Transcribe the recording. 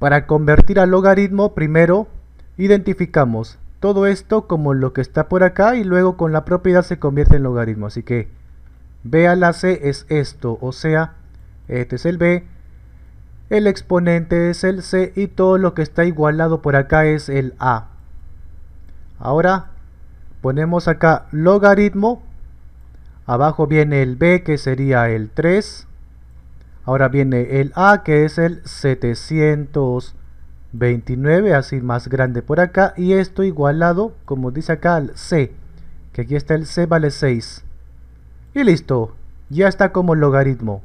Para convertir al logaritmo, primero identificamos todo esto como lo que está por acá y luego con la propiedad se convierte en logaritmo. Así que b a la c es esto, o sea, este es el b, el exponente es el c y todo lo que está igualado por acá es el a. Ahora ponemos acá logaritmo, abajo viene el b que sería el 3, ahora viene el a que es el 729, así más grande por acá, y esto igualado, como dice acá, al c, que aquí está el c vale 6. Y listo, ya está como logaritmo.